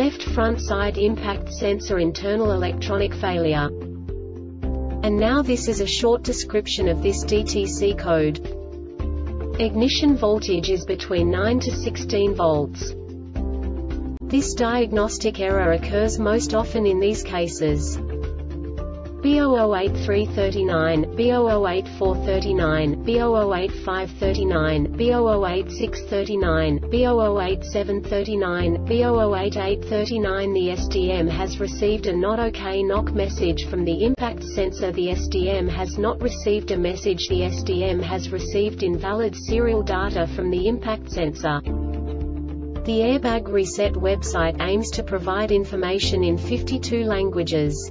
left front side impact sensor internal electronic failure. And now this is a short description of this DTC code. Ignition voltage is between 9 to 16 volts. This diagnostic error occurs most often in these cases: B008339, B008439, B008539, B008639, B008739, B008839. The SDM has received a not OK knock message from the impact sensor. The SDM has not received a message. The SDM has received invalid serial data from the impact sensor. The Airbag Reset website aims to provide information in 52 languages.